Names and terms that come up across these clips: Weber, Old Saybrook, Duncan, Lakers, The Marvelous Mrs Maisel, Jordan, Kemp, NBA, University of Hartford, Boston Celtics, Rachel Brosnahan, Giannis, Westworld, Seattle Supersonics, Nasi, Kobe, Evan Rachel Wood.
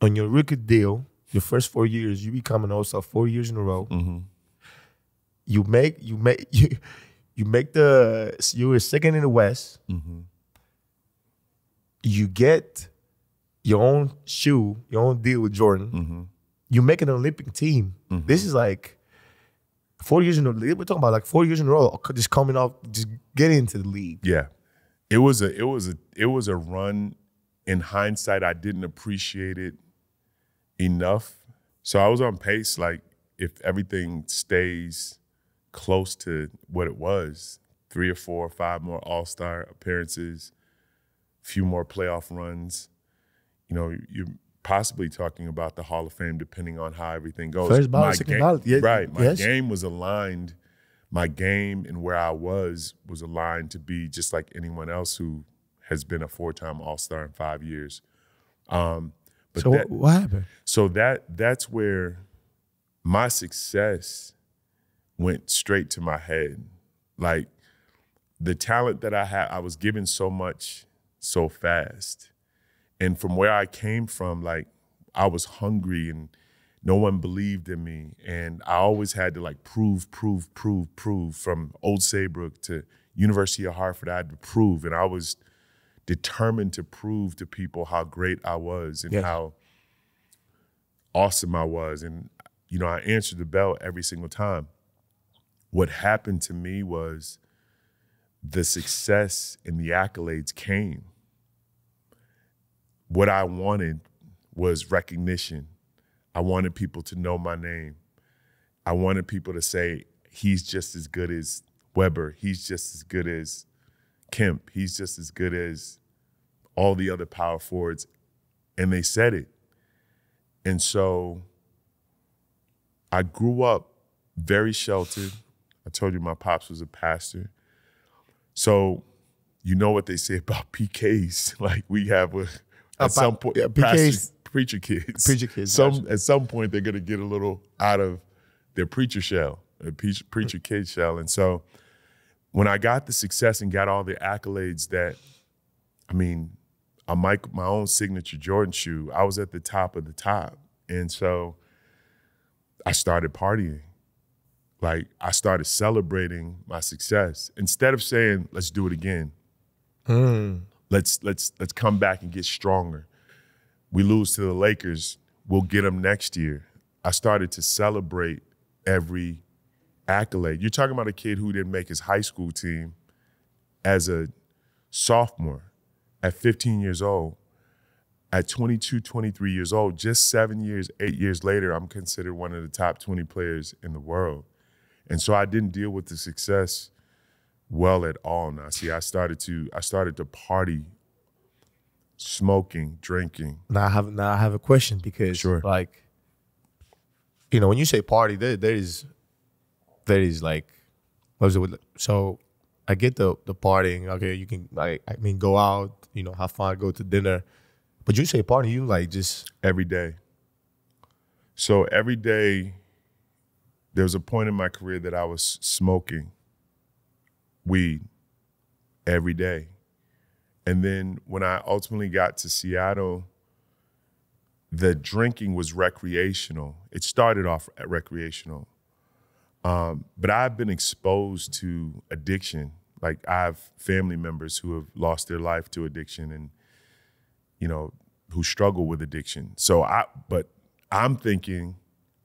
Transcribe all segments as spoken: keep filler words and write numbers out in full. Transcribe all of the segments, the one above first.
on your rookie deal, your first four years, you become an all-star four years in a row. Mm-hmm. You make you make you, you make the you were second in the West. Mm-hmm. You get your own shoe, your own deal with Jordan. Mm-hmm. You make an Olympic team. Mm-hmm. This is like four years in a row. We're talking about like four years in a row, just coming off, just getting into the league. Yeah, it was a it was a it was a run. In hindsight, I didn't appreciate it enough. So I was on pace. Like if everything stays close to what it was, three or four or five more all-star appearances, few more playoff runs, you know, you're possibly talking about the Hall of Fame depending on how everything goes. First ballot, second ballot. Yeah, right. My yes. game was aligned. My game and where I was was aligned to be just like anyone else who has been a four-time All-Star in five years. Um, but so that, what happened? So that that's where my success went straight to my head. Like the talent that I had, I was given so much so fast. And from where I came from, like I was hungry and no one believed in me. And I always had to like prove, prove, prove, prove from Old Saybrook to University of Hartford, I had to prove. And I was determined to prove to people how great I was and yes. how awesome I was. And, you know, I answered the bell every single time. What happened to me was the success and the accolades came. What I wanted was recognition. I wanted people to know my name. I wanted people to say, he's just as good as Weber. He's just as good as Kemp, he's just as good as all the other power forwards. And they said it. And so I grew up very sheltered. I told you my pops was a pastor. So you know what they say about P Ks. Like we have a, at uh, some point, yeah, P Ks, preacher kids. Preacher kids. Some, at some point, they're going to get a little out of their preacher shell, their preacher, preacher kid shell. And so when I got the success and got all the accolades that, I mean, I make my own signature Jordan shoe, I was at the top of the top. And so I started partying. Like I started celebrating my success. Instead of saying, let's do it again. Mm. Let's, let's, let's come back and get stronger. We lose to the Lakers, we'll get them next year. I started to celebrate every accolade. You're talking about a kid who didn't make his high school team as a sophomore at fifteen years old. At twenty-two, twenty-three years old, just seven years, eight years later, I'm considered one of the top twenty players in the world. And so I didn't deal with the success well at all. Now, see, I started to I started to party, smoking, drinking. Now I have now I have a question because sure. like, you know, when you say party, there there is That is like, what was it? So I get the the partying. Okay, you can like, I mean, go out, you know, have fun, go to dinner. But you say party, you like just every day. So every day, there was a point in my career that I was smoking weed every day, and then when I ultimately got to Seattle, the drinking was recreational. It started off at recreational. Um, but I've been exposed to addiction. Like I have family members who have lost their life to addiction and, you know, who struggle with addiction. So I, but I'm thinking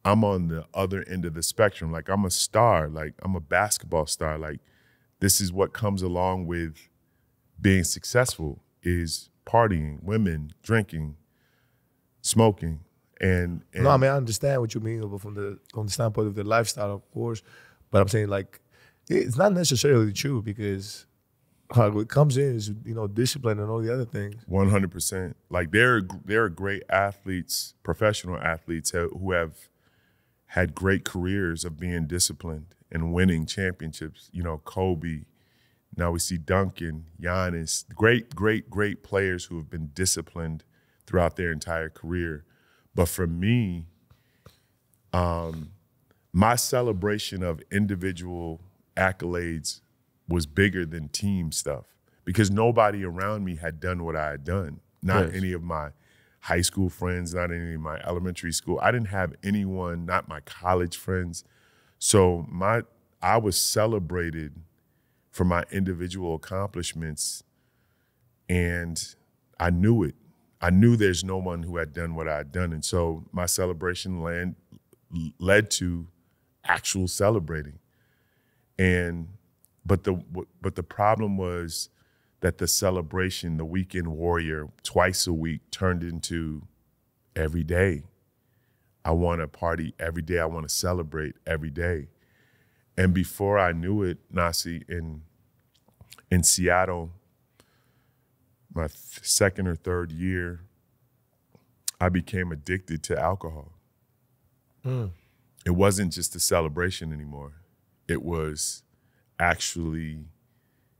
I'm on the other end of the spectrum. Like I'm a star, like I'm a basketball star. Like this is what comes along with being successful is partying, women, drinking, smoking. And, and no, I mean, I understand what you mean, but from the from the standpoint of the lifestyle, of course. But I'm saying, like, it's not necessarily true because like, what comes in is, you know, discipline and all the other things. one hundred percent. Like, there are, there are great athletes, professional athletes who have had great careers of being disciplined and winning championships. You know, Kobe, now we see Duncan, Giannis, great, great, great players who have been disciplined throughout their entire career. But for me, um, my celebration of individual accolades was bigger than team stuff because nobody around me had done what I had done. Not yes. any of my high school friends, not any of my elementary school. I didn't have anyone, not my college friends. So my I was celebrated for my individual accomplishments, and I knew it. I knew there's no one who had done what I had done. And so my celebration land, led to actual celebrating. And but the but the problem was that the celebration, the weekend warrior, twice a week turned into every day. I want to party every day. I want to celebrate every day. And before I knew it, Nasi, in in Seattle, my second or third year, I became addicted to alcohol. Mm. It wasn't just a celebration anymore. It was actually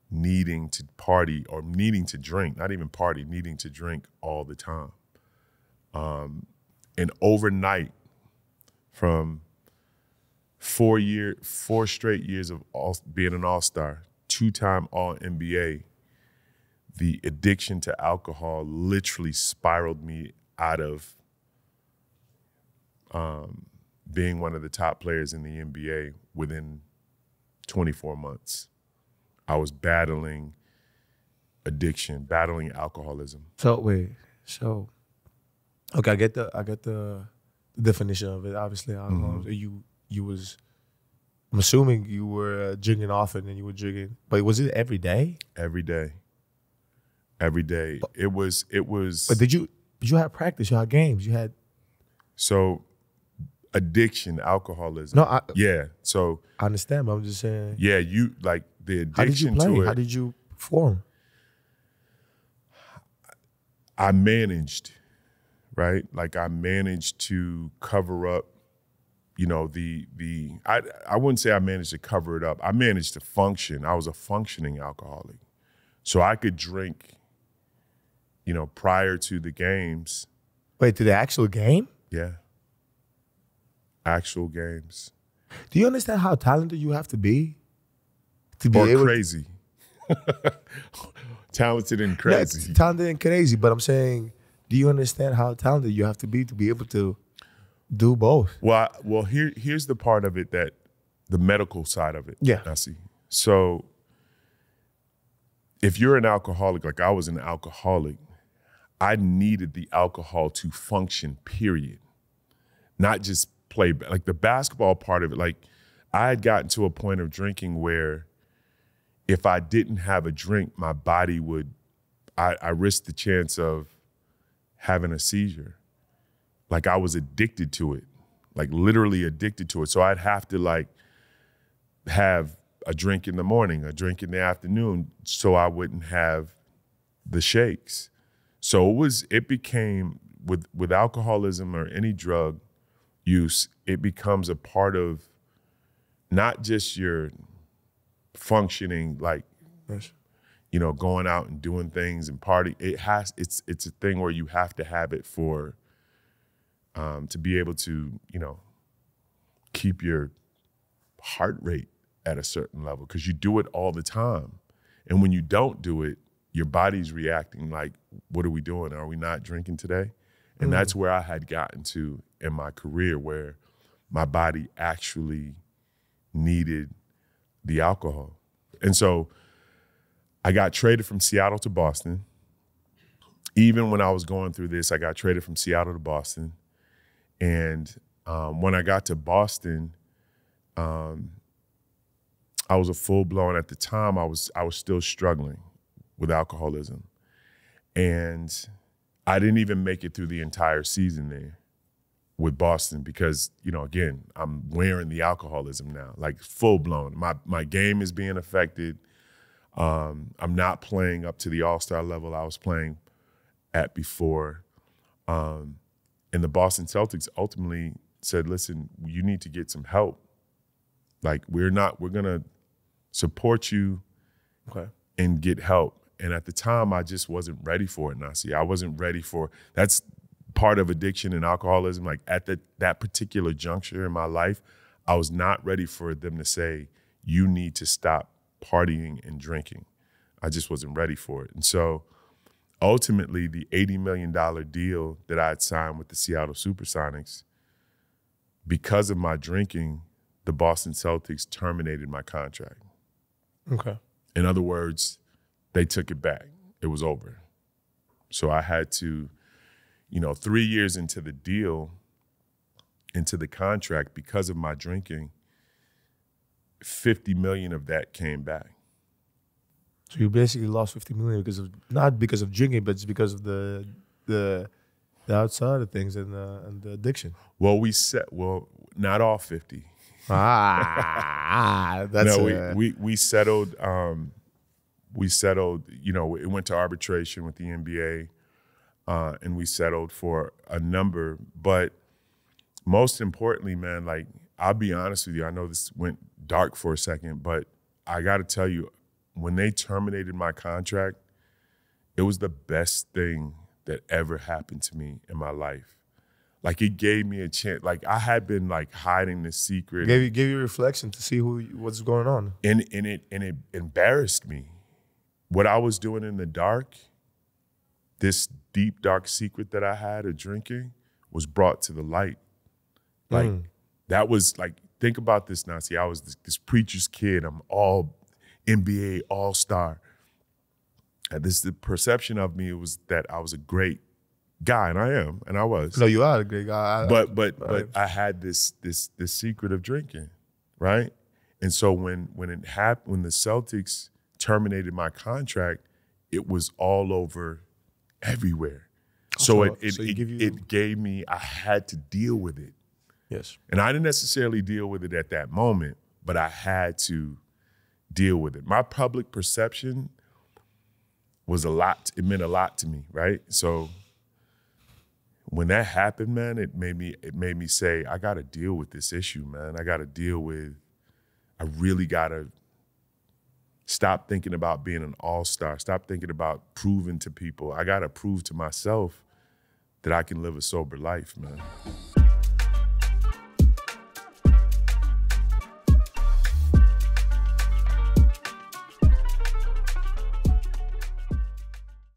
needing to party or needing to drink, not even party, needing to drink all the time. Um, and overnight, from four year, four straight years of all, being an all-star, two-time all N B A, the addiction to alcohol literally spiraled me out of um, being one of the top players in the N B A within twenty-four months. I was battling addiction, battling alcoholism. So wait, so okay, I get the I get the definition of it. Obviously, I don't mm-hmm. know. You you was, I'm assuming you were drinking often, and you were drinking, but was it every day? Every day. Every day. But, it was it was. But did you did you have practice? You had games. You had. So. Addiction, alcoholism. No, I, yeah. So I understand, but I'm just saying. Yeah, you like the addiction. How did you play? To it, how did you perform? I managed, right? Like I managed to cover up. You know, the the I I wouldn't say I managed to cover it up. I managed to function. I was a functioning alcoholic, so I could drink. You know, prior to the games. Wait, to the actual game? Yeah. Actual games. Do you understand how talented you have to be to be or able crazy? To... talented and crazy. No, talented and crazy, but I'm saying, do you understand how talented you have to be to be able to do both? Well, I, well, here, here's the part of it that the medical side of it. Yeah, I see. So, if you're an alcoholic, like I was an alcoholic, I needed the alcohol to function. Period. Not just play, like the basketball part of it. Like I had gotten to a point of drinking where if I didn't have a drink, my body would, I, I risked the chance of having a seizure. Like I was addicted to it, like literally addicted to it. So I'd have to like have a drink in the morning, a drink in the afternoon, so I wouldn't have the shakes. So it was, it became with, with alcoholism or any drug use, it becomes a part of not just your functioning, like, you know, going out and doing things and party. It has, it's it's a thing where you have to have it for, um, to be able to, you know, keep your heart rate at a certain level, because you do it all the time. And when you don't do it, your body's reacting like, what are we doing? Are we not drinking today? And mm. that's where I had gotten to in my career, where my body actually needed the alcohol. And so I got traded from Seattle to Boston. Even when I was going through this, I got traded from Seattle to Boston. And um, when I got to Boston, um, I was a full-blown, at the time, I was, I was still struggling with alcoholism. And I didn't even make it through the entire season there with Boston, because, you know, again, I'm wearing the alcoholism now, like full blown. My my game is being affected. Um, I'm not playing up to the all-star level I was playing at before. Um, and the Boston Celtics ultimately said, listen, you need to get some help. Like, we're not, we're gonna support you okay. and get help. And at the time, I just wasn't ready for it, Nasi. I wasn't ready for, that's part of addiction and alcoholism. Like at the, that particular juncture in my life, I was not ready for them to say, you need to stop partying and drinking. I just wasn't ready for it. And so ultimately the eighty million dollar deal that I had signed with the Seattle Supersonics, because of my drinking, the Boston Celtics terminated my contract. Okay. In other words, they took it back. It was over. So I had to, you know, three years into the deal, into the contract, because of my drinking, fifty million of that came back. So you basically lost fifty million because of, not because of drinking, but it's because of the the the outside of things and the, and the addiction. Well, we set well not all fifty. Ah, that's no. A... We, we we settled. Um, we settled. You know, it went to arbitration with the N B A, uh, and we settled for a number. But most importantly, man, like I'll be honest with you. I know this went dark for a second, but I got to tell you. When they terminated my contract, it was the best thing that ever happened to me in my life. Like, it gave me a chance. Like, I had been like hiding this secret. Gave you, gave you reflection to see who what's going on. And and it and it embarrassed me. What I was doing in the dark, this deep dark secret that I had of drinking, was brought to the light. Like mm. that was like think about this, Nasi. I was this, this preacher's kid. I'm all. N B A all-star. This the perception of me was that I was a great guy, and I am, and I was. No, you are a great guy. I, but but I, but I had this this this secret of drinking, right? And so when when it happened, when the Celtics terminated my contract, it was all over, everywhere. Oh, so it it so it, give you... it gave me. I had to deal with it. Yes. And I didn't necessarily deal with it at that moment, but I had to. Deal with it. My public perception was a lot. It meant a lot to me, right? So when that happened, man, it made me it made me say, I gotta deal with this issue, man. I gotta deal with, I really gotta stop thinking about being an all-star. Stop thinking about proving to people. I gotta prove to myself that I can live a sober life, man.